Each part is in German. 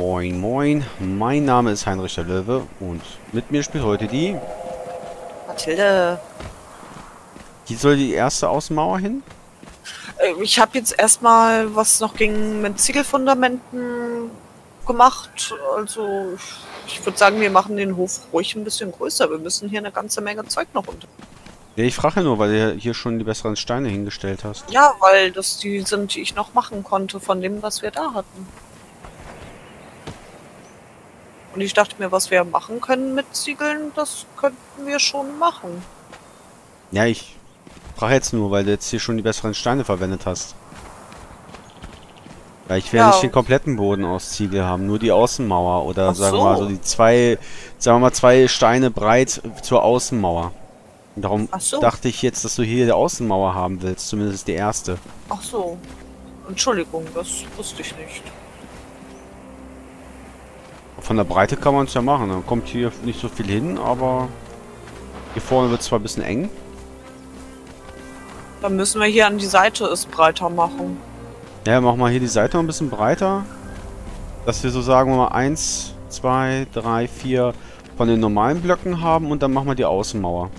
Moin, moin. Mein Name ist Heinrich der Löwe und mit mir spielt heute die... Mathilde. Die soll die erste Außenmauer hin? Ich habe jetzt erstmal, was noch ging, mit Ziegelfundamenten gemacht. Also, ich würde sagen, wir machen den Hof ruhig ein bisschen größer. Wir müssen hier eine ganze Menge Zeug noch unter... Ja, ich frage nur, weil du hier schon die besseren Steine hingestellt hast. Ja, weil das die sind, die ich noch machen konnte von dem, was wir da hatten. Und ich dachte mir, was wir machen können mit Ziegeln, das könnten wir schon machen. Ja, ich frage jetzt nur, weil du jetzt hier schon die besseren Steine verwendet hast. Weil ich werde nicht den kompletten Boden aus Ziegel haben, nur die Außenmauer oder sagen wir mal so die zwei Steine breit zur Außenmauer. Darum dachte ich jetzt, dass du hier die Außenmauer haben willst, zumindest die erste. Ach so. Entschuldigung, das wusste ich nicht. Von der Breite kann man es ja machen. Dann kommt hier nicht so viel hin, aber hier vorne wird es zwar ein bisschen eng. Dann müssen wir hier an die Seite es breiter machen. Ja, mach mal hier die Seite noch ein bisschen breiter. Dass wir so sagen wir mal 1, 2, 3, 4 von den normalen Blöcken haben und dann machen wir die Außenmauer.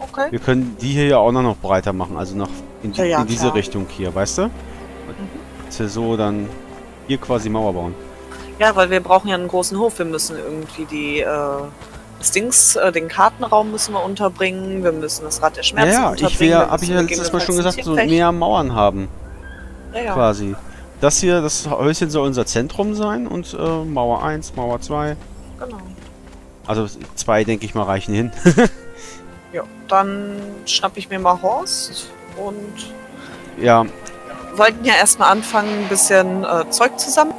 Okay. Wir können die hier ja auch noch breiter machen, also noch in, in diese Richtung hier, weißt du? Mhm. Dass wir so dann hier quasi Mauer bauen. Ja, weil wir brauchen ja einen großen Hof. Wir müssen irgendwie die den Kartenraum müssen wir unterbringen. Wir müssen das Rad der Schmerzen unterbringen. Ja, habe ich ja letztes Mal schon gesagt, so mehr Mauern haben. Ja. Quasi. Das hier, das Häuschen soll unser Zentrum sein und Mauer 1, Mauer 2. Genau. Also 2, denke ich mal, reichen hin. Ja, dann schnappe ich mir mal Horst und... Ja. Wir wollten ja erstmal anfangen, ein bisschen Zeug zu sammeln.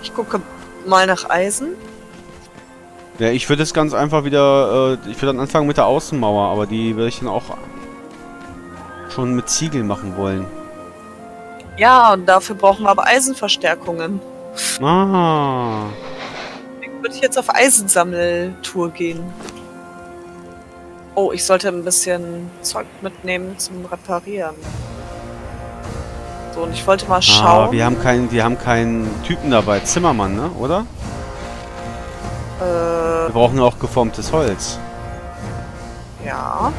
Ich gucke mal nach Eisen. Ja, ich würde es ganz einfach wieder... ich würde dann anfangen mit der Außenmauer, aber die würde ich dann auch schon mit Ziegel machen wollen. Ja, und dafür brauchen wir aber Eisenverstärkungen. Ah. Deswegen würde ich jetzt auf Eisensammeltour gehen. Oh, ich sollte ein bisschen Zeug mitnehmen zum Reparieren. So, und ich wollte mal schauen. Wir haben keinen Typen dabei. Zimmermann, ne? Oder? Wir brauchen auch geformtes Holz. Ja.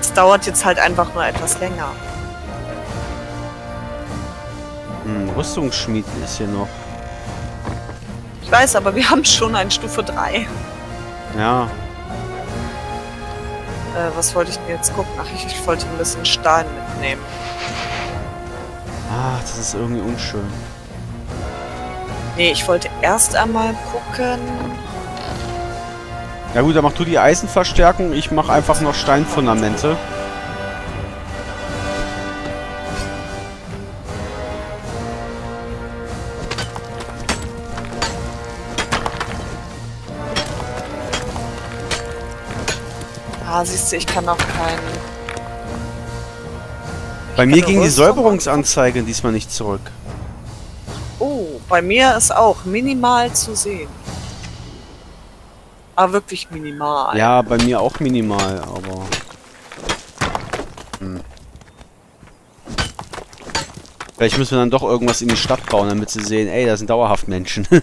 Es dauert jetzt halt einfach nur etwas länger. Hm, Rüstungsschmied ist hier noch. Ich weiß, aber wir haben schon eine Stufe 3. Ja. Was wollte ich mir jetzt gucken? Ach, ich wollte ein bisschen Stahl mitnehmen. Ah, das ist irgendwie unschön. Nee, ich wollte erst einmal gucken. Ja gut, dann mach du die Eisenverstärkung. Ich mach einfach noch Steinfundamente. Ah, siehst du, ich kann auch keinen... Bei mir ging die Säuberungsanzeige diesmal nicht zurück. Oh, bei mir ist auch minimal zu sehen. Ah, wirklich minimal. Ja, bei mir auch minimal, aber... Hm. Vielleicht müssen wir dann doch irgendwas in die Stadt bauen, damit sie sehen, ey, da sind dauerhaft Menschen. Hm.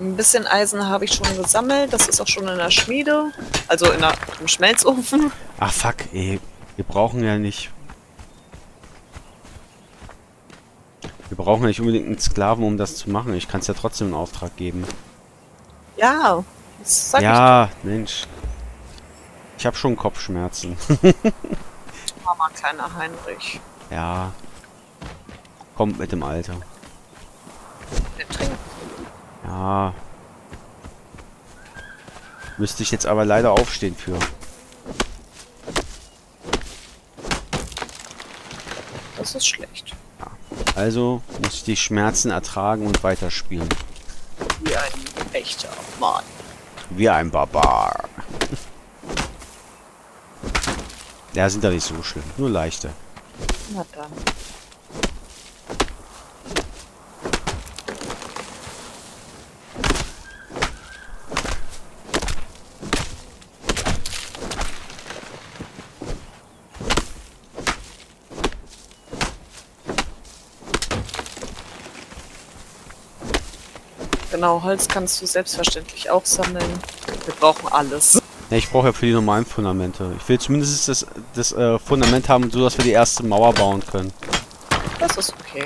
Ein bisschen Eisen habe ich schon gesammelt. Das ist auch schon in der Schmiede. Also im Schmelzofen. Ach fuck, ey. Wir brauchen ja nicht... Wir brauchen ja nicht unbedingt einen Sklaven, um das zu machen. Ich kann es ja trotzdem in Auftrag geben. Ja, das sag ich. Ja, Mensch. Ich habe schon Kopfschmerzen. Aber kleiner Heinrich. Ja. Kommt mit dem Alter. Der trinkt. Ja. Müsste ich jetzt aber leider aufstehen für. Das ist schlecht. Ja. Also muss ich die Schmerzen ertragen und weiterspielen. Wie ein echter Mann. Wie ein Barbar. Ja, sind da nicht so schlimm. Nur leichte. Na dann. Genau, Holz kannst du selbstverständlich auch sammeln. Wir brauchen alles. Ja, ich brauche ja für die normalen Fundamente. Ich will zumindest das Fundament haben, so dass wir die erste Mauer bauen können. Das ist okay.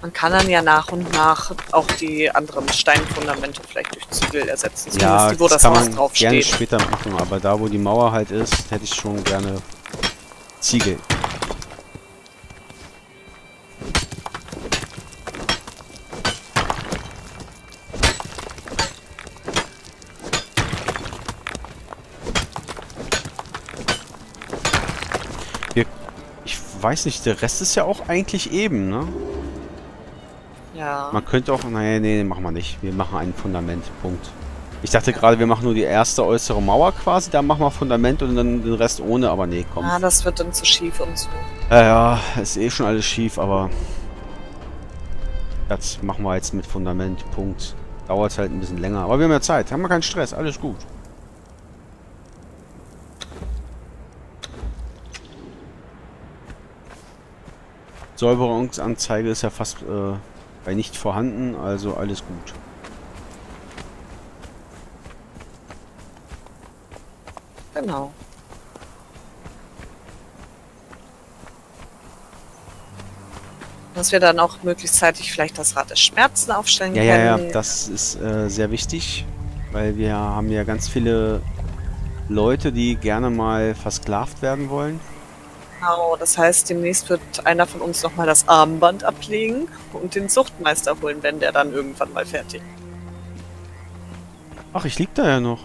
Man kann dann ja nach und nach auch die anderen Steinfundamente vielleicht durch Ziegel ersetzen, ja, wo das Haus draufsteht. Ja, kann man gerne später machen, aber da wo die Mauer halt ist, hätte ich schon gerne Ziegel. Ich weiß nicht, der Rest ist ja auch eigentlich eben, ne? Ja. Man könnte auch... Naja, nee, machen wir nicht. Wir machen ein Fundament. Punkt. Ich dachte gerade, wir machen nur die erste äußere Mauer quasi, dann machen wir Fundament und dann den Rest ohne, aber nee, komm. Ah, das wird dann zu schief und so. Ja, ist eh schon alles schief, aber... Das machen wir jetzt mit Fundament. Punkt. Dauert halt ein bisschen länger. Aber wir haben ja Zeit. Haben wir keinen Stress. Alles gut. Säuberungsanzeige ist ja fast... bei nicht vorhanden, also alles gut. Genau. Dass wir dann auch möglichst zeitig vielleicht das Rad der Schmerzen aufstellen können. Ja, das ist sehr wichtig, weil wir haben ja ganz viele Leute, die gerne mal versklavt werden wollen. Genau, das heißt, demnächst wird einer von uns nochmal das Armband ablegen und den Zuchtmeister holen, wenn der dann irgendwann mal fertig ist. Ach, ich lieg da ja noch.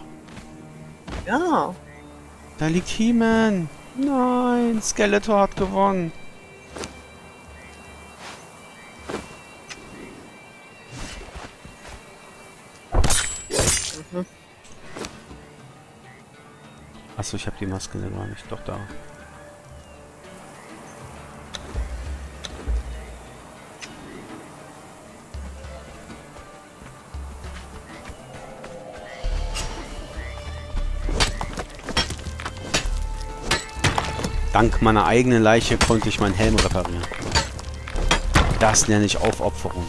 Ja. Da liegt He-Man. Nein, Skeletor hat gewonnen. Mhm. Achso, ich habe die Maske gar nicht. Doch, da. Dank meiner eigenen Leiche konnte ich meinen Helm reparieren. Das nenne ich Aufopferung.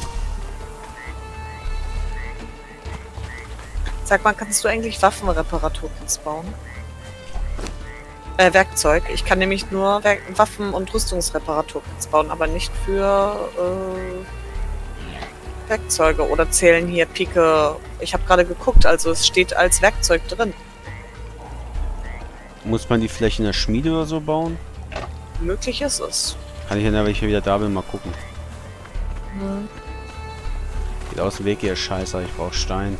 Sag mal, kannst du eigentlich Waffenreparaturkits bauen? Werkzeug. Ich kann nämlich nur Waffen- und Rüstungsreparaturkits bauen, aber nicht für Werkzeuge. Oder zählen hier Pike. Ich habe gerade geguckt, also es steht als Werkzeug drin. Muss man die vielleicht in der Schmiede oder so bauen? Möglich ist es. Kann ich ja, wenn ich wieder da bin, mal gucken. Hm. Geht aus dem Weg hier, Scheiße, ich brauche Stein.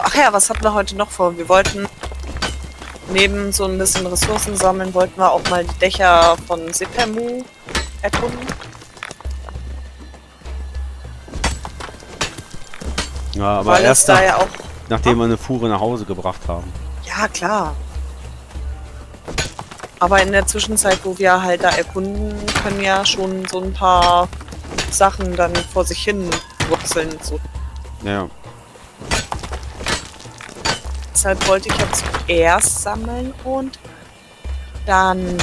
Ach ja, was hatten wir heute noch vor? Wir wollten... Neben so ein bisschen Ressourcen sammeln, wollten wir auch mal die Dächer von Sepermu erkunden. Ja, aber erst nachdem wir eine Fuhre nach Hause gebracht haben. Ja, klar. Aber in der Zwischenzeit, wo wir halt da erkunden, können ja schon so ein paar Sachen dann vor sich hin wurzeln. So. Ja. Deshalb wollte ich jetzt erst sammeln und dann...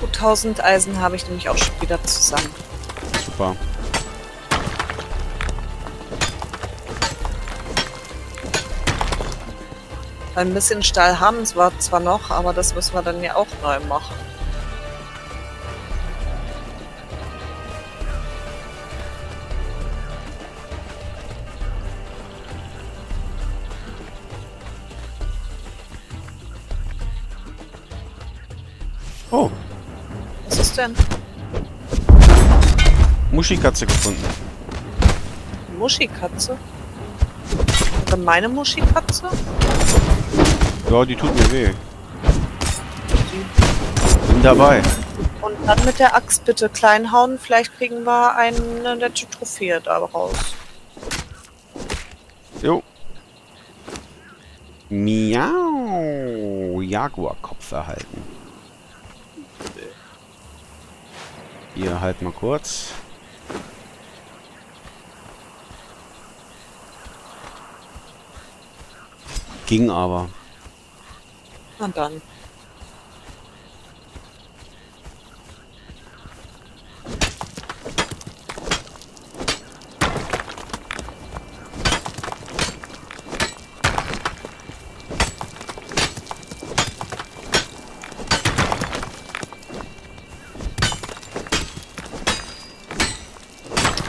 Gut, 1000 Eisen habe ich nämlich auch schon wieder zusammen. Super. Ein bisschen Stahl haben wir zwar noch, aber das müssen wir dann ja auch neu machen. Oh. Was ist denn? Muschikatze gefunden. Muschikatze? Oder meine Muschikatze? Ja, die tut mir weh. Bin dabei. Und dann mit der Axt bitte kleinhauen. Vielleicht kriegen wir eine nette Trophäe da raus. Jo. Miau. Jaguarkopf erhalten. Hier, halt mal kurz. Ging aber. Und dann.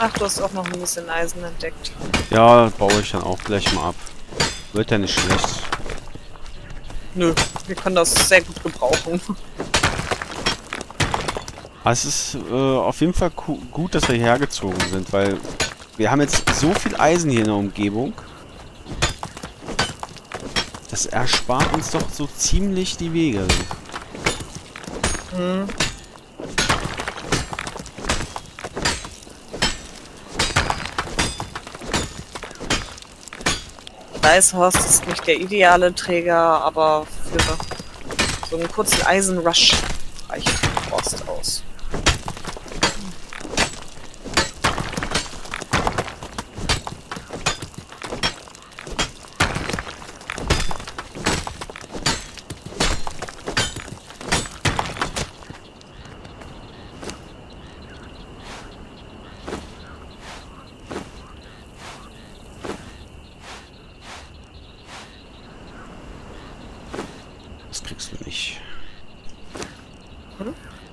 Ach, du hast auch noch ein bisschen Eisen entdeckt. Ja, baue ich dann auch gleich mal ab. Wird ja nicht schlecht. Nö, wir können das sehr gut gebrauchen. Es ist auf jeden Fall gut, dass wir hierher gezogen sind, weil wir haben jetzt so viel Eisen hier in der Umgebung. Das erspart uns doch so ziemlich die Wege. Hm. Eishorst ist nicht der ideale Träger, aber für so einen kurzen Eisenrush reicht Horst aus.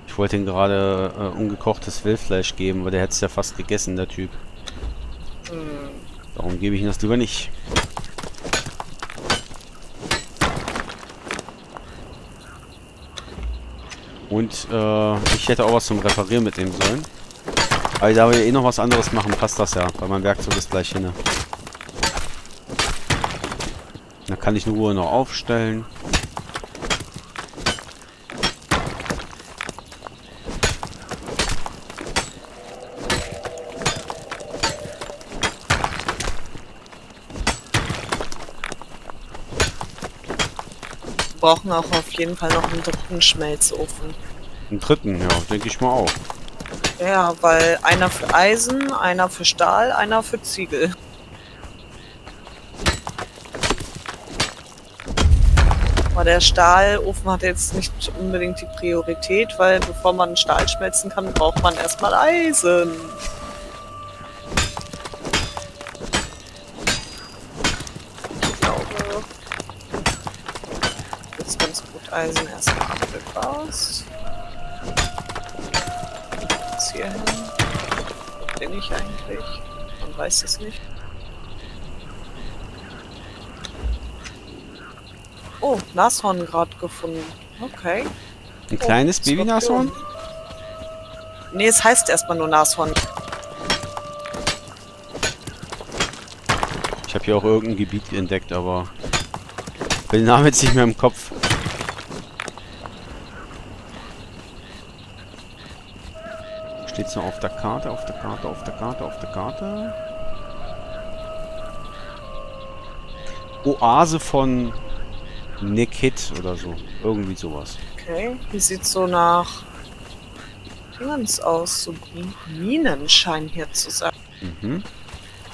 Ich wollte ihm gerade ungekochtes Wildfleisch geben, weil der hätte es ja fast gegessen, der Typ. Darum gebe ich ihm das lieber nicht. Und ich hätte auch was zum Reparieren mitnehmen sollen. Aber da wir eh noch was anderes machen, passt das ja, weil mein Werkzeug ist gleich hin. Da kann ich in Ruhe noch aufstellen. Wir brauchen auch auf jeden Fall noch einen dritten Schmelzofen. Einen dritten, ja, denke ich mal auch. Ja, weil einer für Eisen, einer für Stahl, einer für Ziegel. Aber der Stahlofen hat jetzt nicht unbedingt die Priorität, weil bevor man Stahl schmelzen kann, braucht man erstmal Eisen. Eisen erstmal Apfel raus. Jetzt hier hin. Wo bin ich eigentlich? Man weiß es nicht. Oh, Nashorn gerade gefunden. Okay. Ein kleines Baby-Nashorn? Nee, es heißt erstmal nur Nashorn. Ich habe hier auch irgendein Gebiet entdeckt, aber bin der Name jetzt nicht mehr im Kopf. Steht noch auf der Karte, auf der Karte, auf der Karte, auf der Karte. Oase von Nikit oder so. Irgendwie sowas. Okay, wie sieht so nach Dingens aus? So Minen scheinen hier zu sein. Mhm.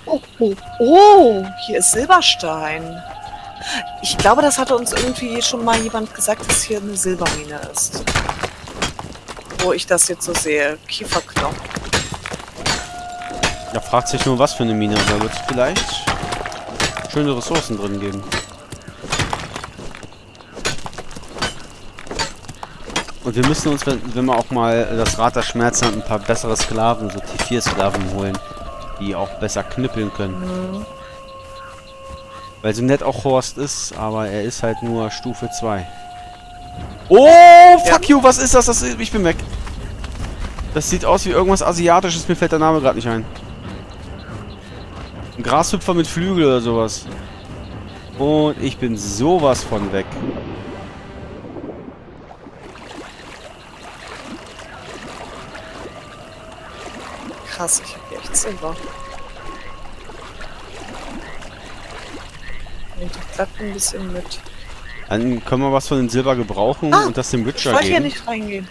Oh, oh, oh, hier ist Silberstein. Ich glaube, das hatte uns irgendwie schon mal jemand gesagt, dass hier eine Silbermine ist. Wo ich das jetzt so sehe. Kieferknochen. Da fragt sich nur, was für eine Mine. Da wird es vielleicht schöne Ressourcen drin geben. Und wir müssen uns, wenn wir auch mal das Rad der Schmerzen haben, ein paar bessere Sklaven, so T4-Sklaven holen, die auch besser knüppeln können. Mhm. Weil so nett auch Horst ist, aber er ist halt nur Stufe 2. Oh, fuck you, was ist das? Ich bin weg. Das sieht aus wie irgendwas Asiatisches, mir fällt der Name gerade nicht ein. Ein Grashüpfer mit Flügel oder sowas. Und ich bin sowas von weg. Krass, ich hab hier echt Silber. Nehmt die Platten ein bisschen mit. Dann können wir was von dem Silber gebrauchen und das dem Witcher geben. Ich wollte hier nicht reingehen.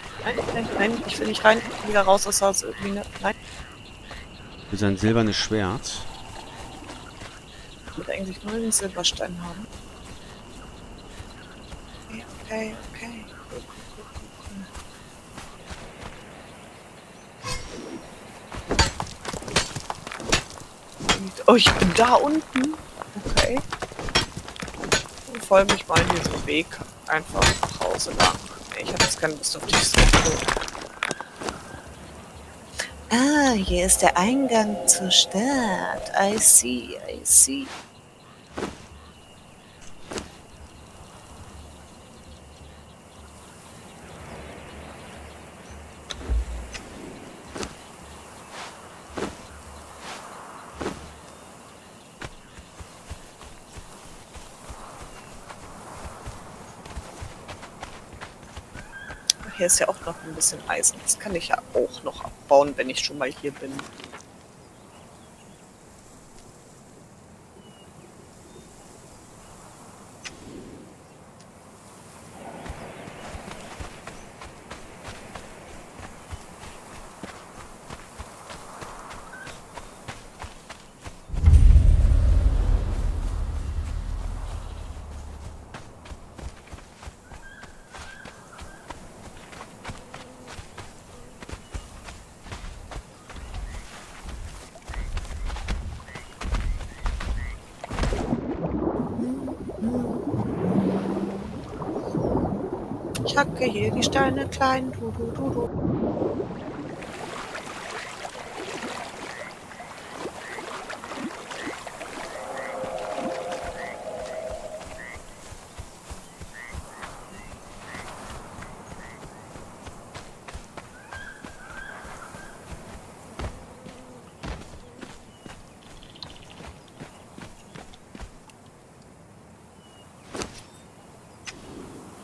Nein, ich will nicht rein. Wieder raus aus Haus irgendwie. Nein. Für sein silbernes Schwert. Ich würde eigentlich nur den Silberstein haben. Okay. Oh, ich bin da unten. Okay. Und folge mich mal hier so Weg einfach nach Hause lang. Ich habe jetzt keine Lust auf die Struktur. Ah, hier ist der Eingang zur Stadt. I see. Hier ist ja auch noch ein bisschen Eisen. Das kann ich ja auch noch abbauen, wenn ich schon mal hier bin. Ich hacke hier die Steine klein, du.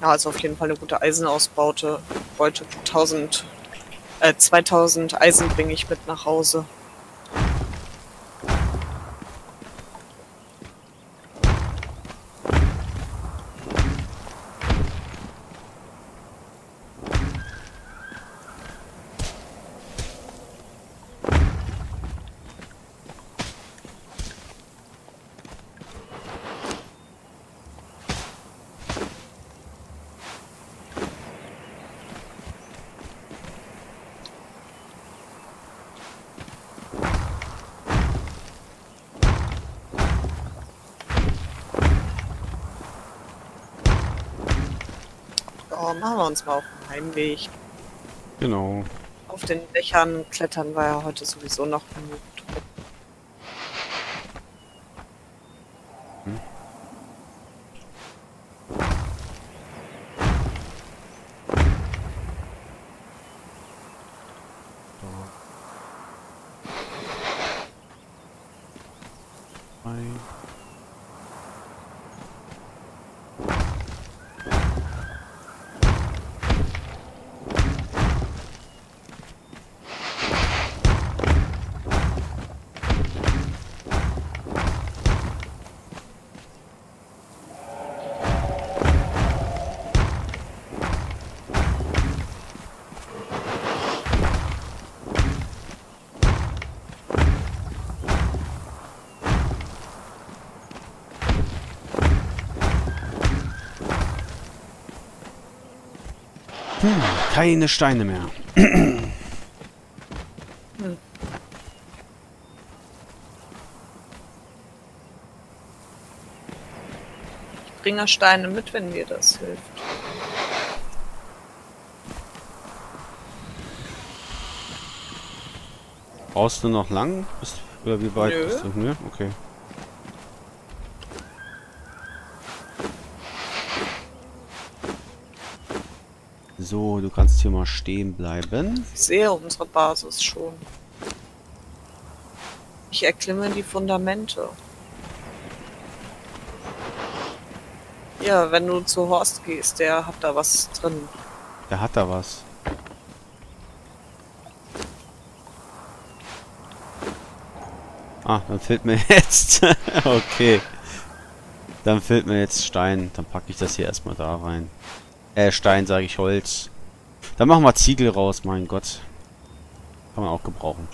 Ja, also auf jeden Fall eine gute Eisenausbeute. 2000 Eisen bringe ich mit nach Hause. Machen wir uns mal auf den Heimweg. Genau. Auf den Dächern klettern war ja heute sowieso noch genug. Keine Steine mehr. Ich bringe Steine mit, wenn mir das hilft. Brauchst du noch lang? Oder wie weit bist du? Nö? Okay. So, du kannst hier mal stehen bleiben. Ich sehe unsere Basis schon. Ich erklimme die Fundamente. Ja, wenn du zu Horst gehst, der hat da was drin. Der hat da was. Ah, dann fehlt mir jetzt. Okay. Dann fehlt mir jetzt Stein. Dann packe ich das hier erstmal da rein. Stein, sage ich, Holz. Dann machen wir Ziegel raus, mein Gott. Kann man auch gebrauchen.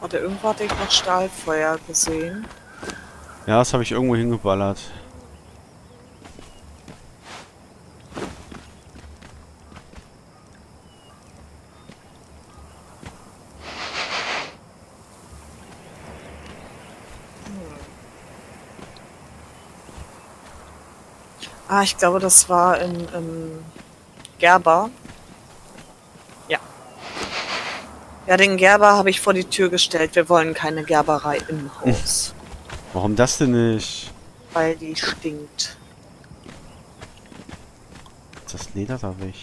Hat er irgendwo noch Stahlfeuer gesehen? Ja, das habe ich irgendwo hingeballert. Ah, ich glaube, das war in Gerber. Ja. Ja, den Gerber habe ich vor die Tür gestellt. Wir wollen keine Gerberei im Haus. Warum das denn nicht? Weil die stinkt. Ist das Leder da weg?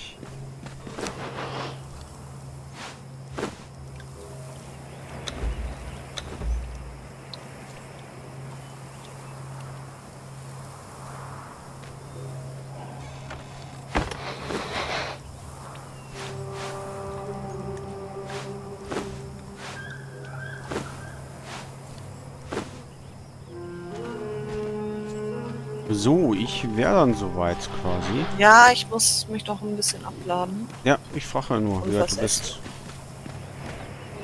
So, ich wäre dann soweit quasi. Ja, ich muss mich doch ein bisschen abladen. Ja, ich frage ja nur, wie du bist.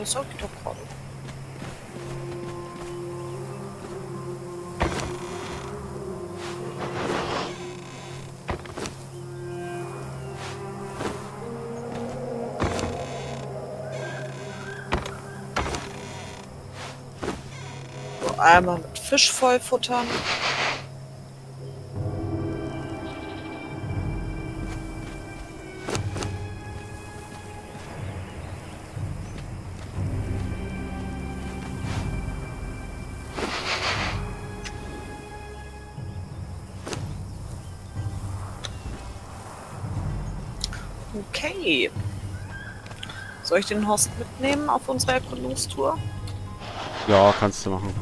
Das sag ich doch gerade. So, einmal mit Fisch vollfuttern. Okay. Soll ich den Horst mitnehmen auf unsere Erkundungstour? Ja, kannst du machen.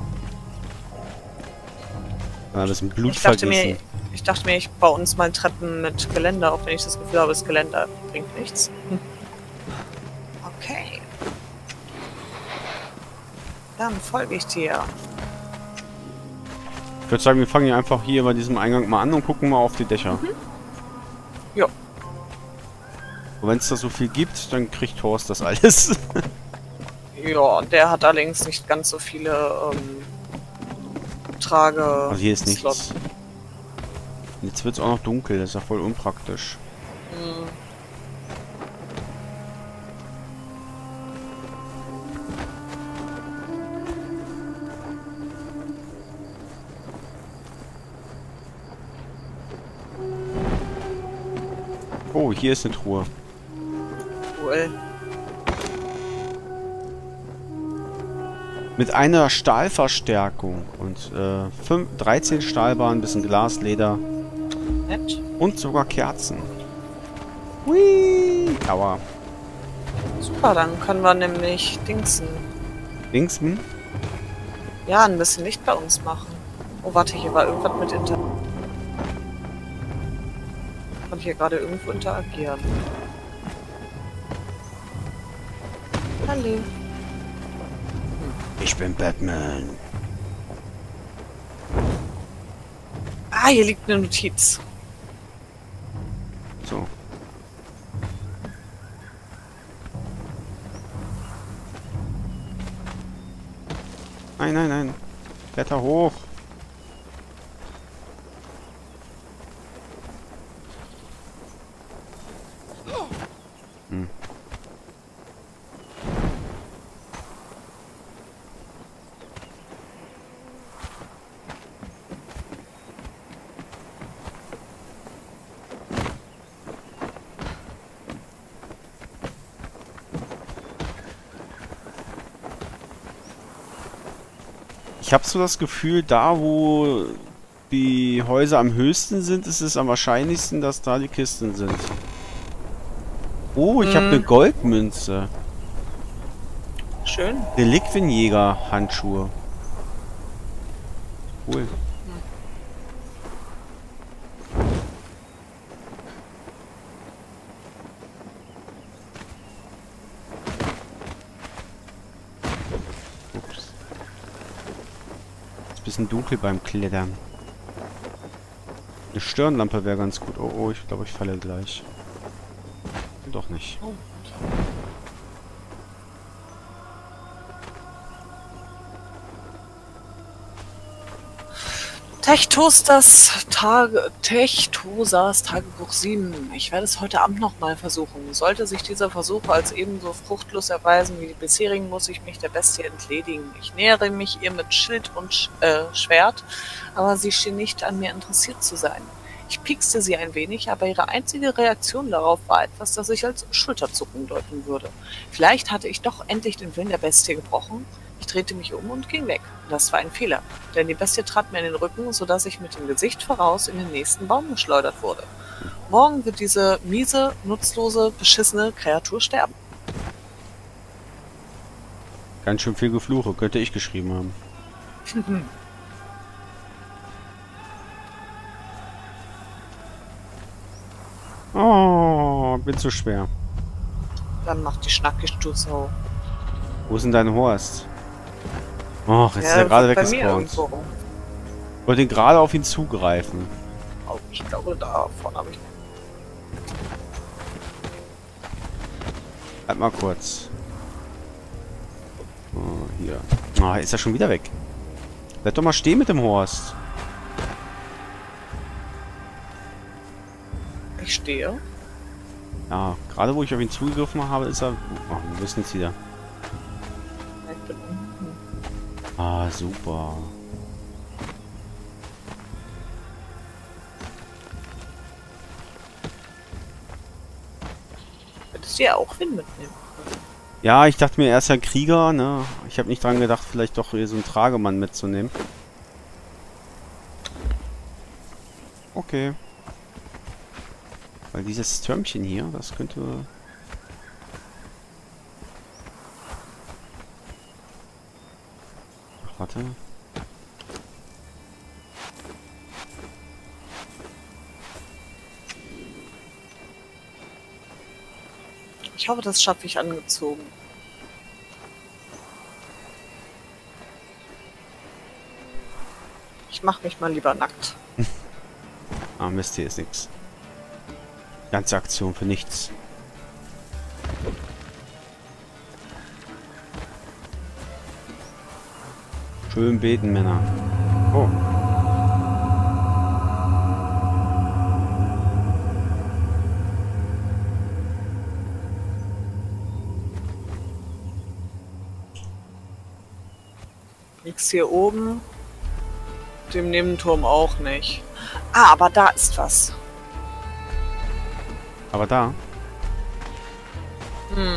Ja, das ist ein Blut vergessen. Ich dachte mir, ich baue uns mal Treppen mit Geländer, auch wenn ich das Gefühl habe, das Geländer bringt nichts. Okay. Dann folge ich dir. Ich würde sagen, wir fangen hier einfach hier bei diesem Eingang mal an und gucken mal auf die Dächer. Mhm. Ja. Und wenn es da so viel gibt, dann kriegt Horst das alles. Ja, der hat allerdings nicht ganz so viele Trage. Also hier ist nichts. Und jetzt wird es auch noch dunkel, das ist ja voll unpraktisch. Mhm. Oh, hier ist eine Truhe. Mit einer Stahlverstärkung und 13 Stahlbahnen, bisschen Glas, Leder und sogar Kerzen. Hui! Aua. Super, dann können wir nämlich Dingsen. Dingsen? Ja, ein bisschen Licht bei uns machen. Oh, warte, hier war irgendwas mit Internet. Ich kann hier gerade irgendwo interagieren. Hallo. Ich bin Batman. Ah, hier liegt eine Notiz. So. Nein, nein, nein. Kletter hoch. Ich habe so das Gefühl, da wo die Häuser am höchsten sind, ist es am wahrscheinlichsten, dass da die Kisten sind. Oh, ich habe eine Goldmünze. Schön. Reliquienjäger-Handschuhe. Cool. Ups. Ist ein bisschen dunkel beim Klettern. Eine Stirnlampe wäre ganz gut. Oh, oh, ich glaube, ich falle gleich. Doch nicht. Oh. Techtosas Tagebuch 7. Ich werde es heute Abend nochmal versuchen. Sollte sich dieser Versuch als ebenso fruchtlos erweisen wie die bisherigen, muss ich mich der Bestie entledigen. Ich nähere mich ihr mit Schild und Schwert, aber sie schien nicht an mir interessiert zu sein. Ich piekste sie ein wenig, aber ihre einzige Reaktion darauf war etwas, das ich als Schulterzucken deuten würde. Vielleicht hatte ich doch endlich den Willen der Bestie gebrochen. Ich drehte mich um und ging weg. Das war ein Fehler, denn die Bestie trat mir in den Rücken, sodass ich mit dem Gesicht voraus in den nächsten Baum geschleudert wurde. Morgen wird diese miese, nutzlose, beschissene Kreatur sterben. Ganz schön viel Gefluche, könnte ich geschrieben haben. Oh, bin zu schwer. Dann macht die Schnackestuße hoch. Wo ist denn dein Horst? Oh, jetzt ist er gerade weggespawnt. Ich wollte gerade auf ihn zugreifen. Oh, ich glaube, da vorne habe ich. Halt mal kurz. Oh, hier. Oh, ist er schon wieder weg. Bleib doch mal stehen mit dem Horst. Ich stehe. Ja, gerade wo ich auf ihn zugegriffen habe, ist er... Oh, wir wissen es wieder. Ah, super. Hättest du ja auch Wind mitnehmen. Ja, ich dachte mir, er ist ja Krieger, ne? Ich habe nicht dran gedacht, vielleicht doch hier so einen Tragemann mitzunehmen. Okay. Weil dieses Türmchen hier, das könnte... Ach, warte. Ich hoffe, das schaffe ich angezogen. Ich mache mich mal lieber nackt. Ah, Mist, hier ist nichts. Ganze Aktion für nichts. Schön beten, Männer. Oh. Nix hier oben. Dem Nebenturm auch nicht. Ah, aber da ist was. Aber da? Hm.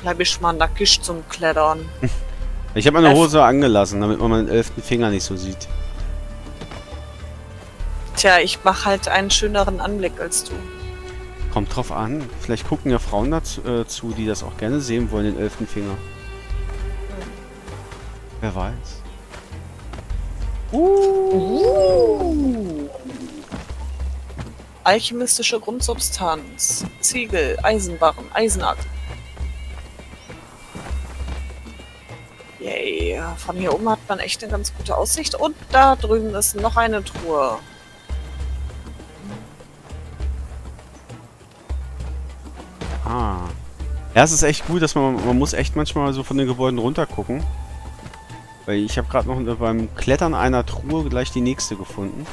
Bleib ich mal nackisch zum Klettern. Ich habe meine Hose angelassen, damit man meinen 11. Finger nicht so sieht. Tja, ich mache halt einen schöneren Anblick als du. Kommt drauf an. Vielleicht gucken ja Frauen dazu, die das auch gerne sehen wollen, den 11. Finger. Wer weiß. Alchemistische Grundsubstanz. Ziegel, Eisenbarren, Eisenart. Yay. Von hier oben hat man echt eine ganz gute Aussicht. Und da drüben ist noch eine Truhe. Ah. Ja, es ist echt gut, dass man muss echt manchmal so von den Gebäuden runtergucken. Weil ich habe gerade noch beim Klettern einer Truhe gleich die nächste gefunden.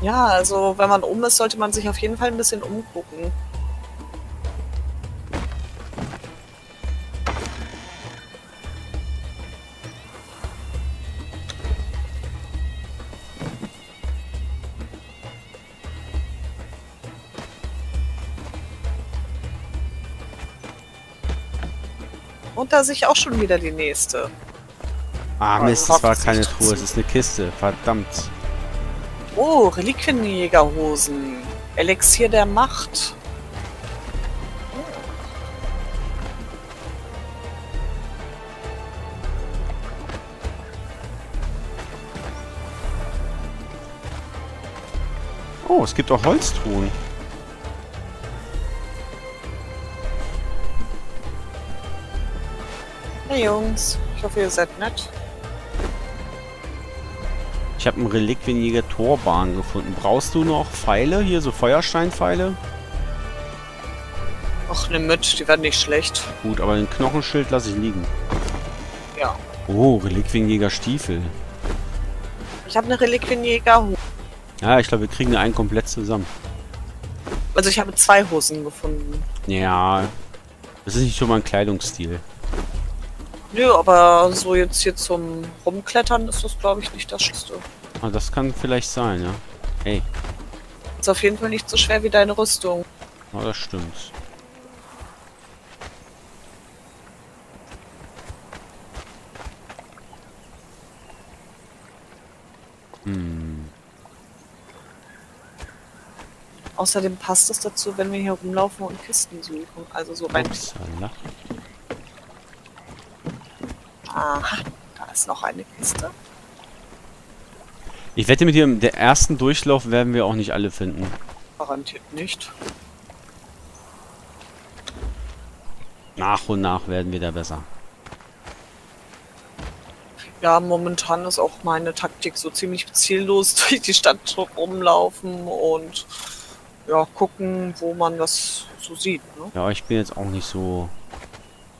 Ja, also wenn man oben ist, sollte man sich auf jeden Fall ein bisschen umgucken. Und da sehe ich auch schon wieder die nächste. Ah, Mist, es war keine Truhe, es ist eine Kiste. Verdammt. Oh, Reliquienjägerhosen. Elixier der Macht. Oh, es gibt auch Holztruhen. Hey Jungs, ich hoffe, ihr seid nett. Ich habe einen Reliquienjäger-Torbahn gefunden. Brauchst du noch Pfeile? Hier, so Feuersteinpfeile? Ach, ne Mütze, die werden nicht schlecht. Gut, aber den Knochenschild lasse ich liegen. Ja. Oh, Reliquienjäger-Stiefel. Ich habe eine Reliquienjäger-Hose. Ja, ich glaube, wir kriegen einen komplett zusammen. Also ich habe 2 Hosen gefunden. Ja, das ist nicht so mein Kleidungsstil. Nö, aber so jetzt hier zum Rumklettern ist das, glaube ich, nicht das Schlimmste. Ah, das kann vielleicht sein, ja. Hey. Ist auf jeden Fall nicht so schwer wie deine Rüstung. Ah, das stimmt. Hm. Außerdem passt es dazu, wenn wir hier rumlaufen und Kisten suchen. Also so rein. Aha, da ist noch eine Kiste. Ich wette, mit dem ersten Durchlauf werden wir auch nicht alle finden. Garantiert nicht. Nach und nach werden wir da besser. Ja, momentan ist auch meine Taktik so ziemlich ziellos durch die Stadt rumlaufen und ja, gucken, wo man das so sieht. Ne? Ja, ich bin jetzt auch nicht so...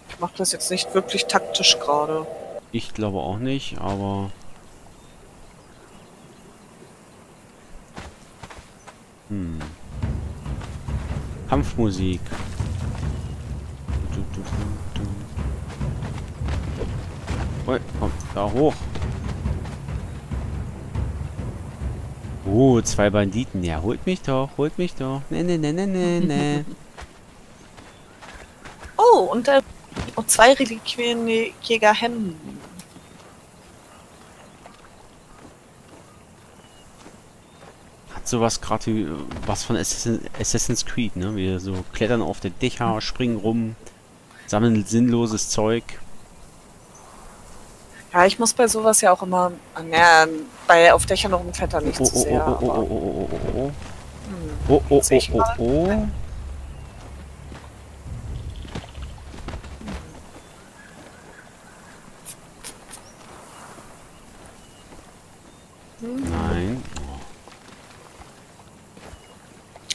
Ich mache das jetzt nicht wirklich taktisch gerade. Ich glaube auch nicht, aber... Hm. Kampfmusik. Oh, komm, da hoch. Oh, 2 Banditen. Ja, holt mich doch, holt mich doch. Ne, ne, ne, ne, ne, ne. Oh, und da... Und 2 Reliquienjägerhemden. Hat sowas gerade wie was von Assassin's Creed, ne? Wir so klettern auf der Dächer, springen rum, sammeln sinnloses Zeug. Ja, ich muss bei sowas ja auch immer. Naja, bei auf Dächern rumklettern nicht so sehr. Oh. Nein.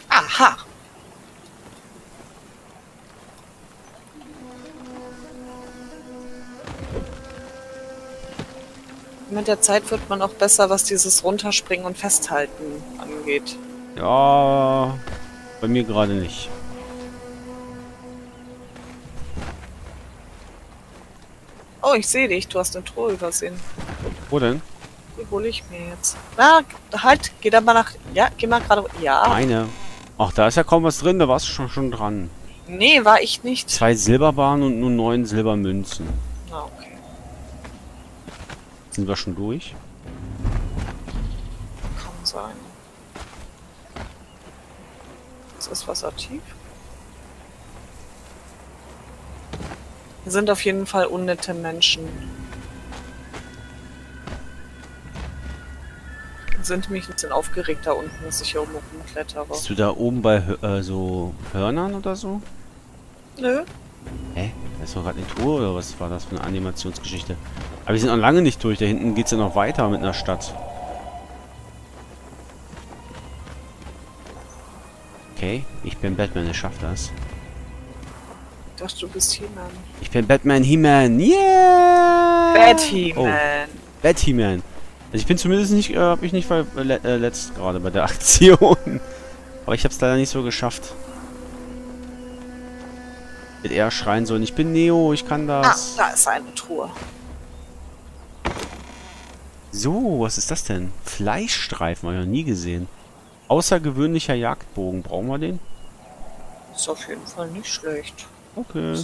Aha. Mit der Zeit wird man auch besser, was dieses Runterspringen und Festhalten angeht. Ja, bei mir gerade nicht. Oh, ich sehe dich. Du hast eine Truhe übersehen. Wo denn? Die hole ich mir jetzt. Na, halt, geh da mal nach... Ja, geh mal gerade... Ja. Meine. Ach, da ist ja kaum was drin, da warst du schon dran. Nee, war ich nicht. 2 Silberbarren und nur 9 Silbermünzen. Ah, okay. Sind wir schon durch? Kann sein. Ist das Wasser tief? Wir sind auf jeden Fall unnette Menschen. Sind mich ein bisschen aufgeregt da unten, dass ich hier oben rumklettere. Bist du da oben bei so Hörnern oder so? Nö. Hä? Da ist doch gerade eine Truhe oder was war das für eine Animationsgeschichte? Aber wir sind noch lange nicht durch. Da hinten geht's ja noch weiter mit einer Stadt. Okay, ich bin Batman, ich schaff das. Ich dachte, du bist He-Man. Ich bin Batman, He-Man. Yeah! Bat-He-Man. Oh. Bat-He-Man. Also ich bin zumindest nicht, hab ich nicht verletzt gerade bei der Aktion. Aber ich hab's leider nicht so geschafft. Hätte eher schreien sollen, ich bin Neo, ich kann das. Ah, da ist eine Truhe. So, was ist das denn? Fleischstreifen, habe ich noch nie gesehen. Außergewöhnlicher Jagdbogen, brauchen wir den? Ist auf jeden Fall nicht schlecht. Okay.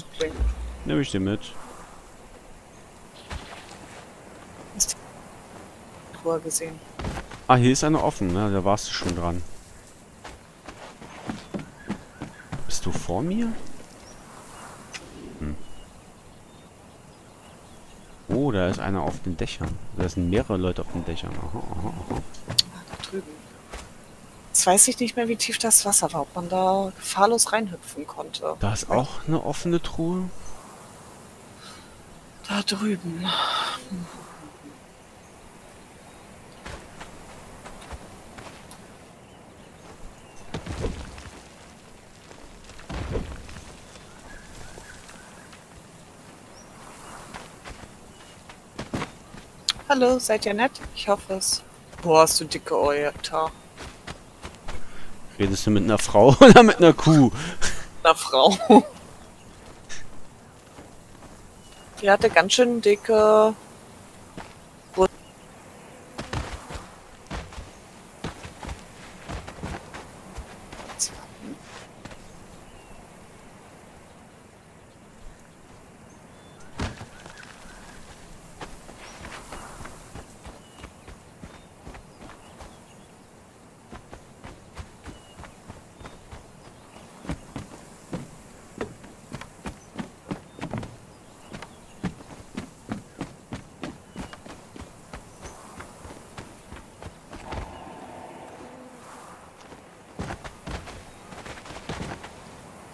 Nehme ich den mit. vorgesehen. Ah, hier ist eine offen, ne? Da warst du schon dran. Bist du vor mir? Hm. Oh, da ist einer auf den Dächern. Da sind mehrere Leute auf den Dächern. Aha, aha, aha. Da drüben. Jetzt weiß ich nicht mehr, wie tief das Wasser war, ob man da gefahrlos reinhüpfen konnte. Da ist auch eine offene Truhe. Da drüben. Hm. Hallo, seid ihr nett? Ich hoffe es. Boah, hast du dicke Euter. Redest du mit einer Frau oder mit einer Kuh? Mit einer Frau. Die hatte ganz schön dicke...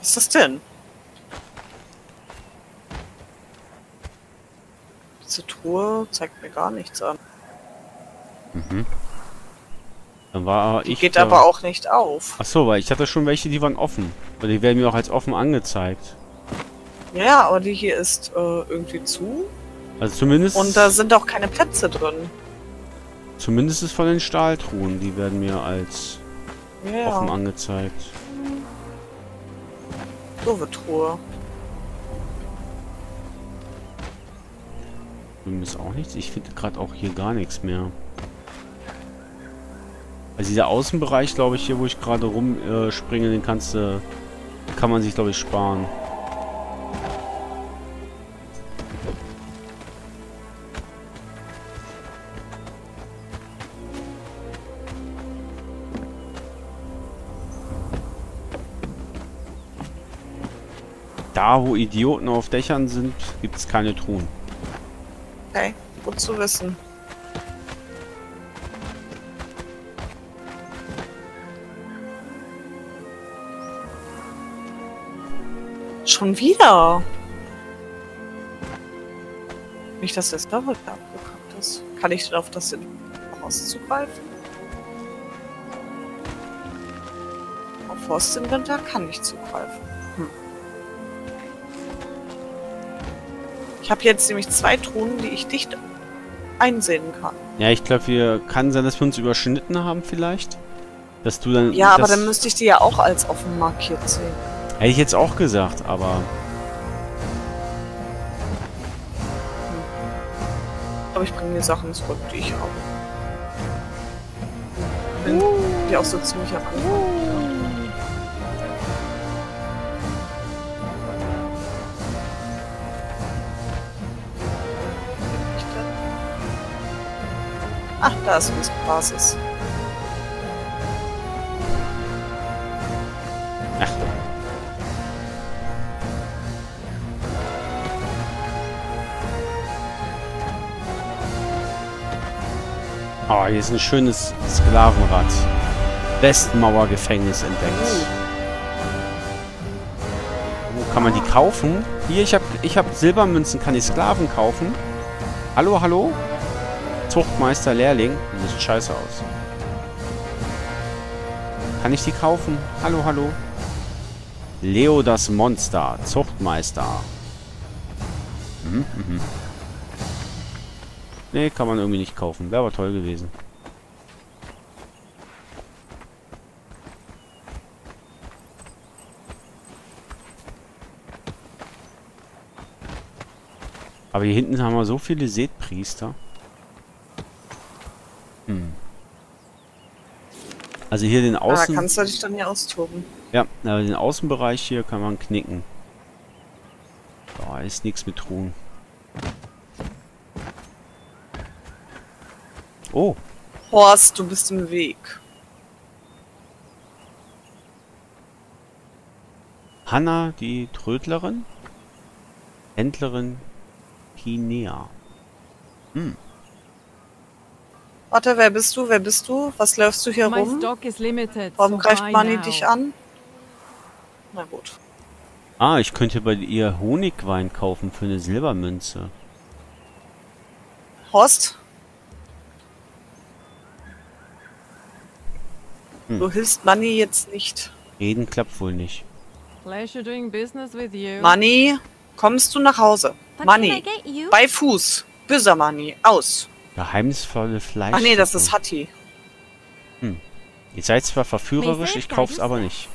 Was ist das denn? Diese Truhe zeigt mir gar nichts an. Mhm. Dann war die ich. Geht da aber auch nicht auf. Ach so, weil ich hatte schon welche, die waren offen. Weil die werden mir auch als offen angezeigt. Ja, aber die hier ist irgendwie zu. Also zumindest. Und da sind auch keine Plätze drin. Zumindest ist von den Stahltruhen, die werden mir als offen angezeigt. Truhe. Drüben ist auch nichts. Ich finde gerade auch hier gar nichts mehr. Also dieser Außenbereich, glaube ich, hier, wo ich gerade rumspringe, den kannst du... Kann man sich, glaube ich, sparen. Da, wo Idioten auf Dächern sind, gibt es keine Truhen. Okay, gut zu wissen. Schon wieder? Nicht, dass das Level da abgekackt ist. Kann ich denn auf das hin auszugreifen? Auf Forstinventar kann ich zugreifen. Hm. Ich habe jetzt nämlich zwei Truhen, die ich dicht einsehen kann. Ja, ich glaube, wir kann sein, dass wir uns überschnitten haben vielleicht. Dass du dann... Ja, aber dann müsste ich die ja auch als offen markiert sehen. Hätte ich jetzt auch gesagt, aber... Hm. Aber ich bringe die Sachen zurück, die ich habe. Die auch so ziemlich am Anfang. Ach, da ist unsere Basis. Ach. Oh, hier ist ein schönes Sklavenrad. Westmauergefängnis entdeckt. Oh, kann man die kaufen? Hier, ich hab Silbermünzen. Kann ich Sklaven kaufen? Hallo, hallo? Zuchtmeister Lehrling. Das sieht scheiße aus. Kann ich die kaufen? Hallo, hallo. Leo das Monster. Zuchtmeister. Nee, kann man irgendwie nicht kaufen. Wäre aber toll gewesen. Aber hier hinten haben wir so viele Seetpriester. Also hier den Außen... Da kannst du dich dann hier austoben. Ja, aber den Außenbereich hier kann man knicken. Da ist nichts mit Truhen. Oh. Horst, du bist im Weg. Hanna, die Trödlerin? Händlerin Chinea. Hm. Warte, wer bist du? Wer bist du? Was läufst du hier rum? Warum greift Manni dich an? Na gut. Ah, ich könnte bei ihr Honigwein kaufen für eine Silbermünze. Horst? Hm. Du hilfst Manni jetzt nicht. Reden klappt wohl nicht. Manni, kommst du nach Hause? Manni, bei Fuß. Böser Manni, aus. Geheimnisvolle Fleisch. Ach nee, das ist Hattie. Hm. Ihr seid zwar verführerisch, ich kauf's aber nicht.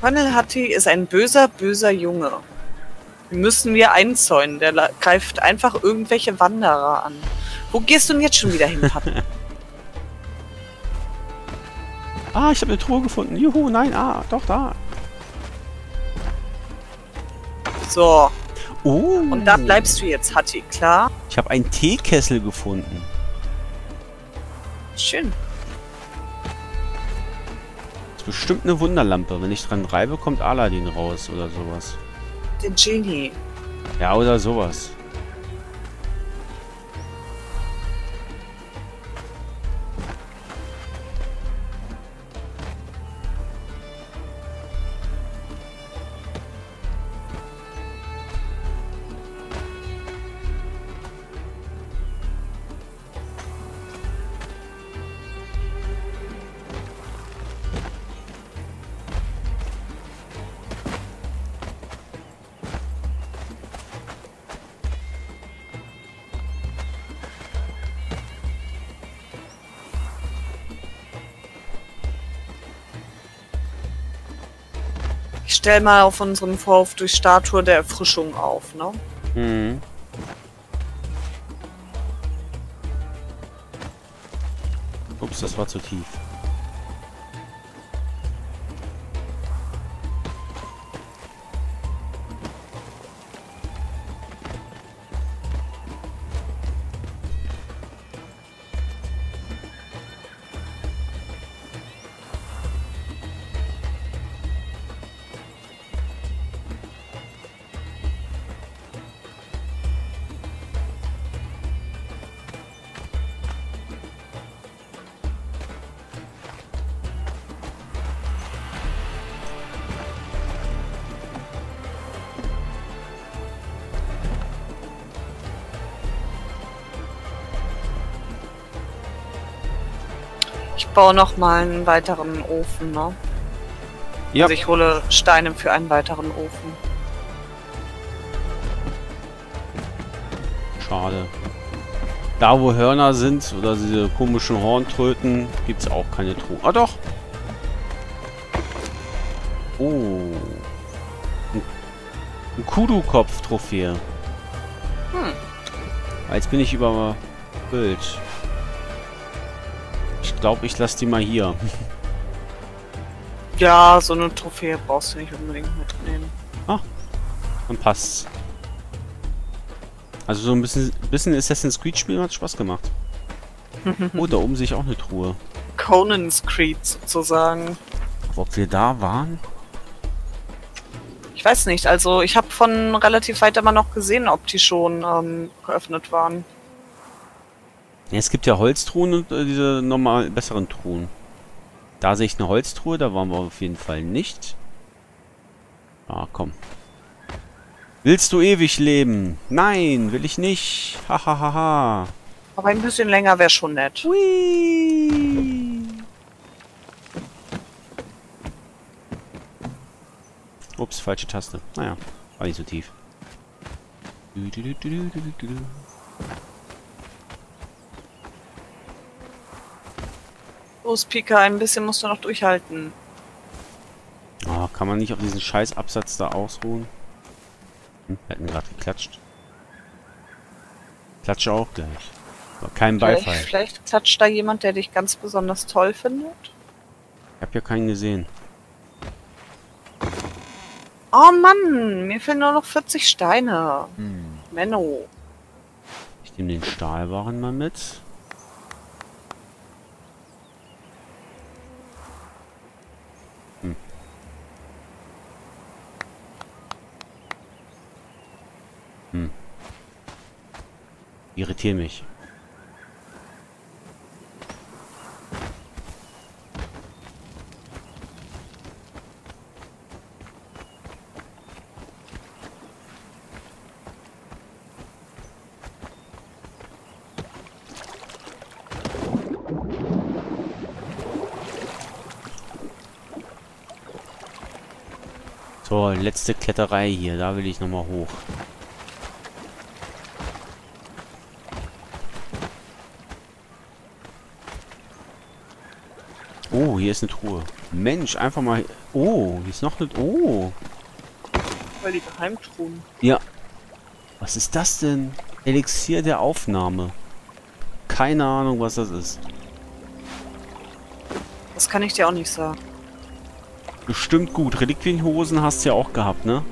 Colonel Hattie ist ein böser, böser Junge. Den müssen wir einzäunen. Der greift einfach irgendwelche Wanderer an. Wo gehst du denn jetzt schon wieder hin, Hattie? Ah, ich habe eine Truhe gefunden. Juhu, nein, ah, doch, da. So. Oh. Und da bleibst du jetzt, Hattie, klar? Ich habe einen Teekessel gefunden. Schön. Bestimmt eine Wunderlampe. Wenn ich dran reibe, kommt Aladdin raus oder sowas. Der Genie. Ja, oder sowas. Stell mal auf unserem Vorhof durch Statue der Erfrischung auf, ne? Mhm. Ups, das war zu tief. Ich baue nochmal einen weiteren Ofen, ne? Ja. Also ich hole Steine für einen weiteren Ofen. Schade. Da wo Hörner sind oder diese komischen Horntröten, gibt es auch keine Truhe. Ah doch! Oh. Ein Kudu-Kopf-Trophäe. Hm. Jetzt bin ich über Bild. Ich glaube, ich lasse die mal hier. Ja, so eine Trophäe brauchst du nicht unbedingt mitnehmen. Ah, dann passt's. Also so ein bisschen Assassin's Creed spielen hat Spaß gemacht. Oh, da oben sehe ich auch eine Truhe. Conan's Creed sozusagen. Aber ob wir da waren? Ich weiß nicht, also ich habe von relativ weit immer noch gesehen, ob die schon geöffnet waren. Ja, es gibt ja Holztruhen und diese normal besseren Truhen. Da sehe ich eine Holztruhe, da waren wir auf jeden Fall nicht. Ah, komm. Willst du ewig leben? Nein, will ich nicht. Hahaha. Aber ein bisschen länger wäre schon nett. Hui. Ups, falsche Taste. Naja, war nicht so tief. Los, Pika, ein bisschen musst du noch durchhalten. Oh, kann man nicht auf diesen scheiß Absatz da ausruhen? Hm, wir hätten gerade geklatscht. Klatsche auch gleich. Aber kein Beifall. Vielleicht klatscht da jemand, der dich ganz besonders toll findet? Ich hab ja keinen gesehen. Oh Mann, mir fehlen nur noch 40 Steine. Menno. Ich nehme den Stahlwaren mal mit. Irritiere mich. So, letzte Kletterei hier. Da will ich nochmal hoch. Oh, hier ist eine Truhe. Mensch, einfach mal... Oh, hier ist noch eine... Oh. Weil die Geheimtruhen. Ja. Was ist das denn? Elixier der Aufnahme. Keine Ahnung, was das ist. Das kann ich dir auch nicht sagen. Bestimmt gut. Reliquienhosen hast du ja auch gehabt, ne?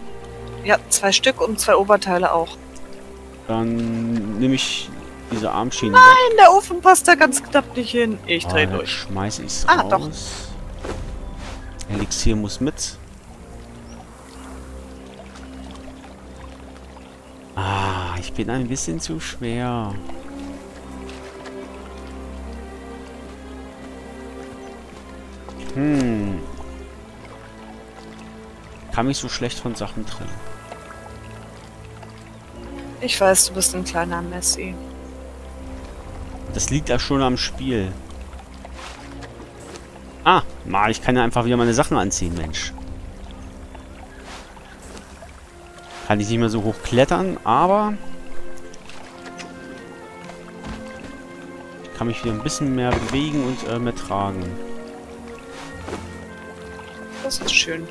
Ja, 2 Stück und 2 Oberteile auch. Dann nehme ich... Diese Armschiene. Nein, der Ofen passt da ganz knapp nicht hin. Ich drehe durch. Schmeiß ich's raus. Doch. Elixier muss mit. Ah, ich bin ein bisschen zu schwer. Kann mich so schlecht von Sachen trennen. Ich weiß, du bist ein kleiner Messi. Das liegt ja schon am Spiel. Ah, mal, ich kann ja einfach wieder meine Sachen anziehen, Mensch. Kann ich nicht mehr so hoch klettern, aber... Ich kann mich wieder ein bisschen mehr bewegen und mehr tragen. Das ist schön.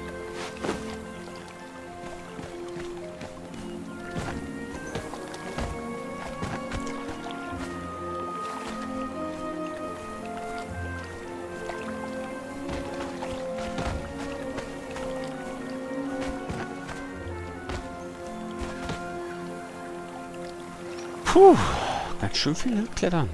Puh, ganz schön viel Klettern.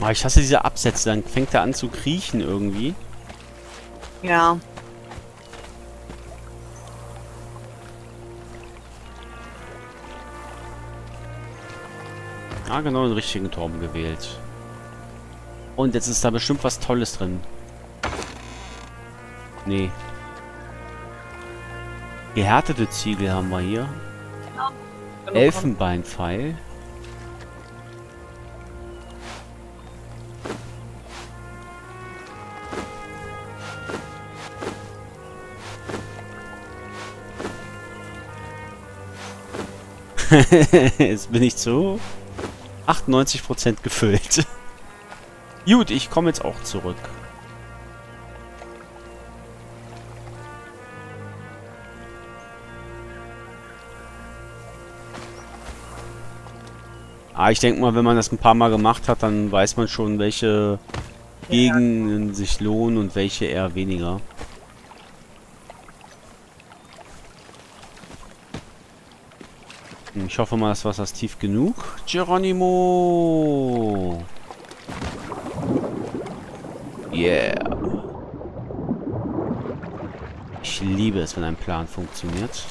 Oh, ich hasse diese Absätze, dann fängt er an zu kriechen irgendwie. Ja. Ah, genau, den richtigen Turm gewählt. Und jetzt ist da bestimmt was Tolles drin. Nee. Gehärtete Ziegel haben wir hier. Ja, Elfenbeinpfeil. Jetzt bin ich zu 98% gefüllt. Gut, ich komme jetzt auch zurück. Ah, ich denke mal, wenn man das ein paar Mal gemacht hat, dann weiß man schon, welche Gegenden sich lohnen und welche eher weniger. Ich hoffe mal, das Wasser ist tief genug. Geronimo! Yeah! Ich liebe es, wenn ein Plan funktioniert.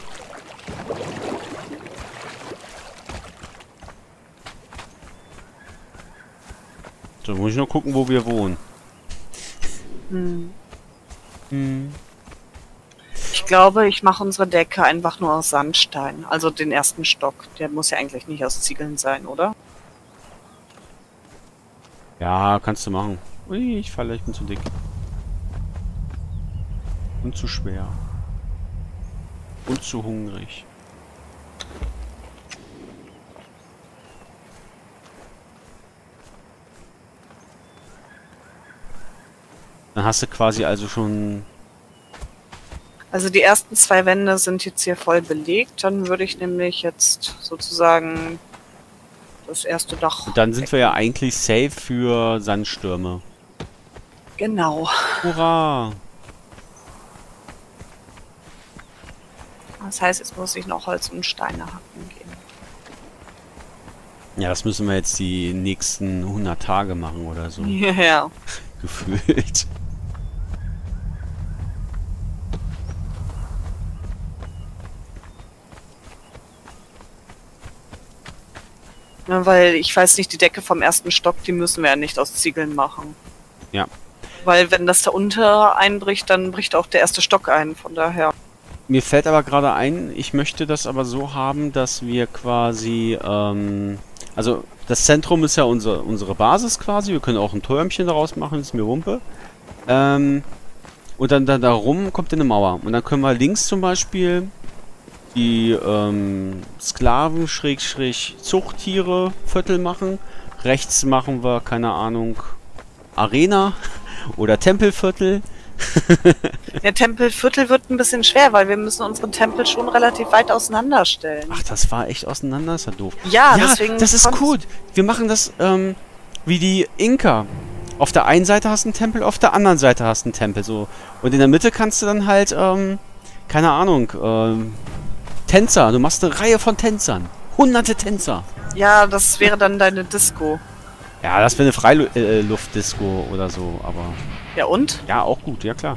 So, muss ich nur gucken, wo wir wohnen. Ich glaube, ich mache unsere Decke einfach nur aus Sandstein. Also den ersten Stock. Der muss ja eigentlich nicht aus Ziegeln sein, oder? Ja, kannst du machen. Ui, ich falle, ich bin zu dick. Und zu schwer. Und zu hungrig. Dann hast du quasi also schon... Also die ersten 2 Wände sind jetzt hier voll belegt. Dann würde ich nämlich jetzt sozusagen das erste Dach... Und dann sind wir ja eigentlich safe für Sandstürme. Genau. Hurra! Das heißt, jetzt muss ich noch Holz und Steine hacken gehen. Ja, das müssen wir jetzt die nächsten 100 Tage machen oder so. Ja. Yeah. Gefühlt. Ja, weil, ich weiß nicht, die Decke vom ersten Stock, die müssen wir ja nicht aus Ziegeln machen. Ja. Weil wenn das da unter einbricht, dann bricht auch der erste Stock ein, von daher. Mir fällt aber gerade ein, ich möchte das aber so haben, dass wir quasi, also das Zentrum ist ja unsere Basis quasi, wir können auch ein Türmchen daraus machen, ist mir Wumpe. Und dann da rum kommt eine Mauer. Und dann können wir links zum Beispiel die Sklaven-Zuchttiere Viertel machen. Rechts machen wir, keine Ahnung, Arena oder Tempelviertel. Der Tempelviertel wird ein bisschen schwer, weil wir müssen unseren Tempel schon relativ weit auseinanderstellen. Ach, das war echt auseinander, ist ja doof. Ja, deswegen. Das ist cool. Wir machen das wie die Inka. Auf der einen Seite hast du einen Tempel, auf der anderen Seite hast du einen Tempel. So. Und in der Mitte kannst du dann halt, keine Ahnung, Tänzer. Du machst eine Reihe von Tänzern. Hunderte Tänzer. Ja, das wäre dann deine Disco. Ja, das wäre eine Freiluftdisco oder so, aber... Ja, und? Ja, auch gut, ja klar.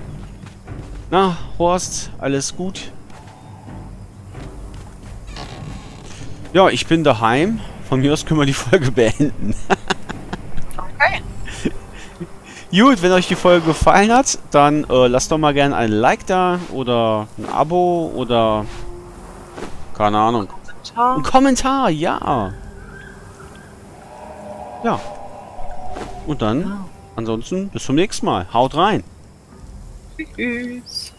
Na, Horst, alles gut? Ja, ich bin daheim. Von mir aus können wir die Folge beenden. Okay. Gut, wenn euch die Folge gefallen hat, dann lasst doch mal gerne ein Like da oder ein Abo oder... Keine Ahnung. Ein Kommentar, ja. Ja. Und dann, ansonsten, bis zum nächsten Mal. Haut rein. Tschüss.